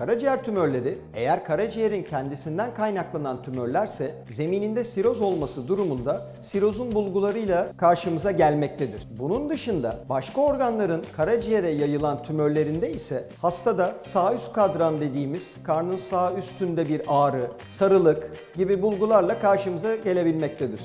Karaciğer tümörleri eğer karaciğerin kendisinden kaynaklanan tümörlerse zemininde siroz olması durumunda sirozun bulgularıyla karşımıza gelmektedir. Bunun dışında başka organların karaciğere yayılan tümörlerinde ise hastada sağ üst kadran dediğimiz karnın sağ üstünde bir ağrı, sarılık gibi bulgularla karşımıza gelebilmektedir.